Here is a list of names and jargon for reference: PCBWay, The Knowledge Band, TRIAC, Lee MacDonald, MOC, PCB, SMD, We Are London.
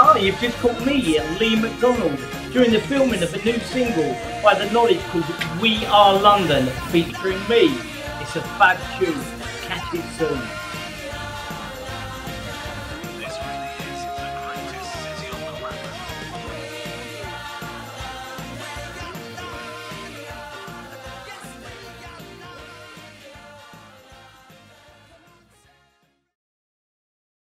Hi, you've just called me, Lee MacDonald, during the filming of a new single by The Knowledge called We Are London, featuring me. It's a fab tune. Catch it soon.